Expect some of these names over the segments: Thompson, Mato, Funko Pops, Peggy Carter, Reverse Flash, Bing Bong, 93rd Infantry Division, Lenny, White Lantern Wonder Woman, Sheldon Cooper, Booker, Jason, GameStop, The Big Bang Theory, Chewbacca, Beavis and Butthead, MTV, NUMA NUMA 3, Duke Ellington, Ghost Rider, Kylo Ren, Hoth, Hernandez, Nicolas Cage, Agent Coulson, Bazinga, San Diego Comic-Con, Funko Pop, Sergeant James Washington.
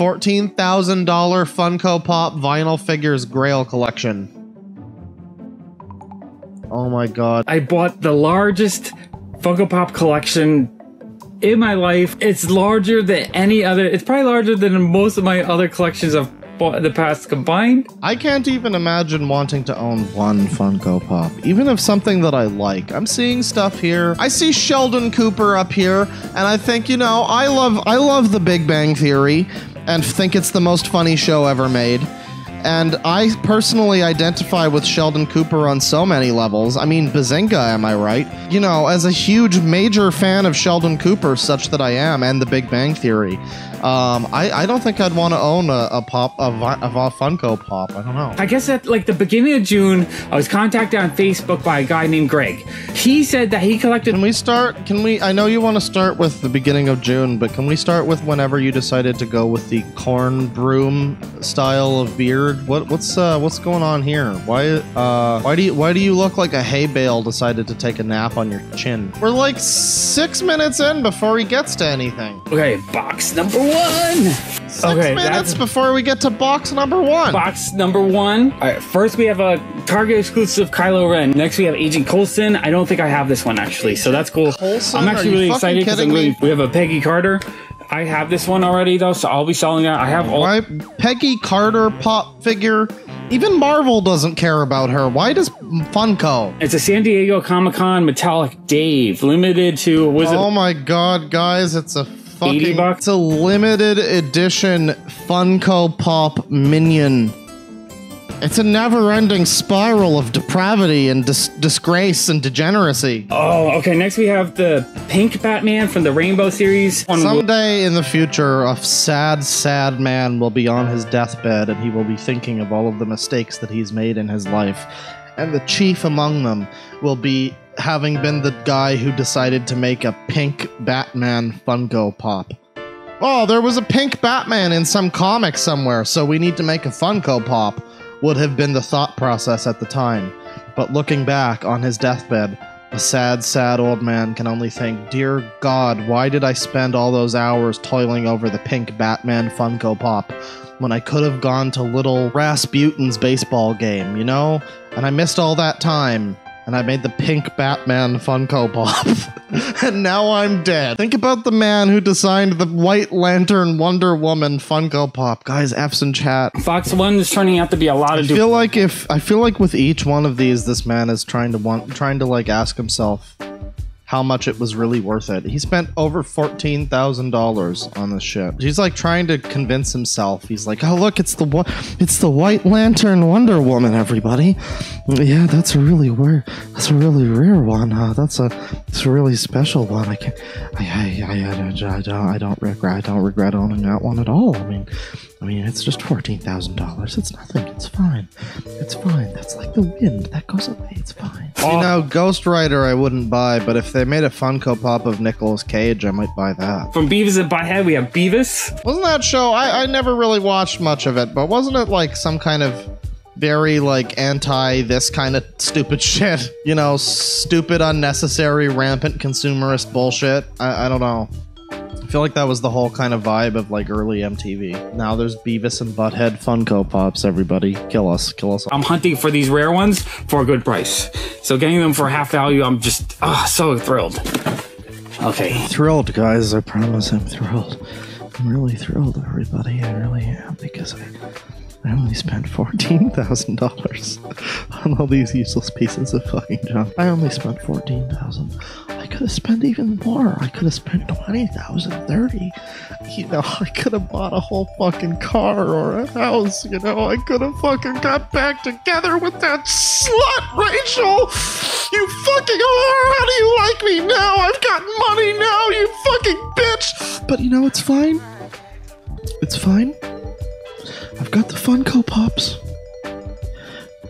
$14,000 Funko Pop vinyl figures Grail collection. Oh my God. I bought the largest Funko Pop collection in my life. It's larger than any other. It's probably larger than most of my other collections I've bought in the past combined. I can't even imagine wanting to own one Funko Pop, even of something that I like. I'm seeing stuff here. I see Sheldon Cooper up here, and I think, you know, I love The Big Bang Theory and think it's the most funny show ever made. And I personally identify with Sheldon Cooper on so many levels. I mean, Bazinga, am I right? You know, as a huge, major fan of Sheldon Cooper, such that I am, and The Big Bang Theory, I don't think I'd want to own a Funko Pop. I don't know. I guess at like the beginning of June, I was contacted on Facebook by a guy named Greg. He said that he collected... Can we start? Can we? I know you want to start with the beginning of June, but can we start with whenever you decided to go with the corn broom style of beer? What's going on here? Why do you look like a hay bale decided to take a nap on your chin? We're like 6 minutes in before he gets to anything. Okay, box number one. Six minutes before we get to box number one. Box number one. All right, first we have a Target exclusive Kylo Ren. Next we have Agent Coulson. I don't think I have this one actually, so that's cool. Coulson? I'm actually really excited because we have a Peggy Carter. I have this one already, though, so I'll be selling that. I have all my Peggy Carter pop figure. Even Marvel doesn't care about her. Why does Funko? It's a San Diego Comic-Con Metallic Dave, limited to... Oh my God, guys, it's a fucking... $80. It's a limited edition Funko Pop Minion. It's a never-ending spiral of depravity and disgrace and degeneracy. Oh, okay. Next, we have the pink Batman from the Rainbow series. Someday in the future, a sad, sad man will be on his deathbed, and he will be thinking of all of the mistakes that he's made in his life. And the chief among them will be having been the guy who decided to make a pink Batman Funko Pop. Oh, there was a pink Batman in some comic somewhere, so we need to make a Funko Pop. Would have been the thought process at the time. But looking back on his deathbed, a sad, sad old man can only think, "Dear God, why did I spend all those hours toiling over the pink Batman Funko Pop when I could have gone to little Rasputin's baseball game, you know? And I missed all that time, and I made the pink Batman Funko Pop, and now I'm dead." Think about the man who designed the White Lantern Wonder Woman Funko Pop. Guys, F's in chat. Box one is turning out to be a lot of... I feel like with each one of these, this man is trying to ask himself how much it was really worth it. He spent over $14,000 on this shit. He's like trying to convince himself. He's like, "Oh look, it's the White Lantern Wonder Woman, everybody. Yeah, that's a really rare. That's a really rare one. Huh? That's a really special one. I don't regret owning that one at all. I mean, it's just $14,000. It's nothing. It's fine. It's fine. That's like the wind. That goes away. It's fine." Oh. You know, Ghost Rider I wouldn't buy, but if they made a Funko Pop of Nicolas Cage, I might buy that. From Beavis and Butthead, we have Beavis. Wasn't that show... I never really watched much of it, but wasn't it like some kind of very like anti this kind of stupid shit? You know, stupid, unnecessary, rampant consumerist bullshit? I don't know. I feel like that was the whole kind of vibe of like early MTV. Now there's Beavis and Butthead Funko Pops, everybody. Kill us all. I'm hunting for these rare ones for a good price. So getting them for half value, I'm just so thrilled. Okay. I'm thrilled, guys. I promise I'm thrilled. I'm really thrilled, everybody. I really am, because I only spent $14,000 on all these useless pieces of fucking junk. I only spent $14,000. I could have spent even more. I could have spent $20,000, $30,000. You know, I could have bought a whole fucking car or a house. You know, I could have fucking got back together with that slut, Rachel. You fucking whore. How do you like me now? I've got money now, you fucking bitch. But you know, it's fine. It's fine. I've got the Funko Pops,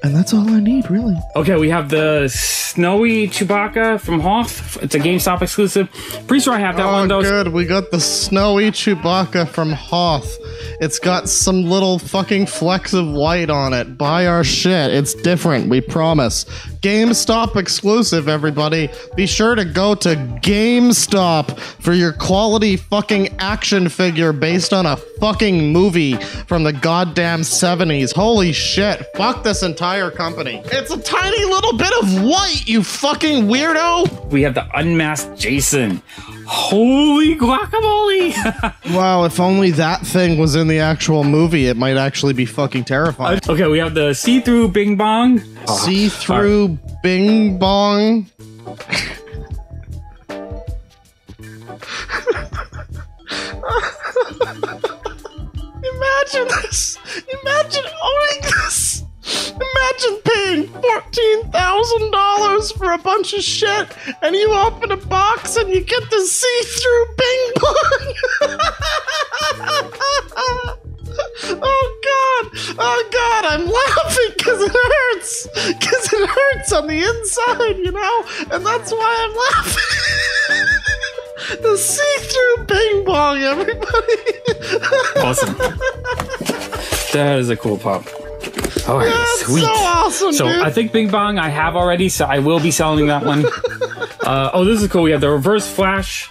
and that's all I need, really. Okay, we have the snowy Chewbacca from Hoth. It's a GameStop exclusive. Pretty sure I have that one, though. Oh, good. We got the snowy Chewbacca from Hoth. It's got some little fucking flecks of light on it. Buy our shit. It's different. We promise. GameStop exclusive, everybody. Be sure to go to GameStop for your quality fucking action figure based on a fucking movie from the goddamn 70s. Holy shit. Fuck this entire company. It's a tiny little bit of white, you fucking weirdo. We have the unmasked Jason. Holy guacamole! Wow, if only that thing was in the actual movie, it might actually be fucking terrifying. Okay, we have the see-through Bing Bong. Oh, see-through Bing Bong. Imagine this! Imagine owning this! Imagine paying $14,000 for a bunch of shit, and you open a box and you get the see-through Bing Bong. Oh god, I'm laughing because it hurts on the inside, you know, and that's why I'm laughing. The see-through Bing Bong, everybody. Awesome. That is a cool pop. All right, that's sweet. So awesome, so dude. I think Bing Bong I have already, so I will be selling that one. Oh, this is cool. We have the Reverse Flash.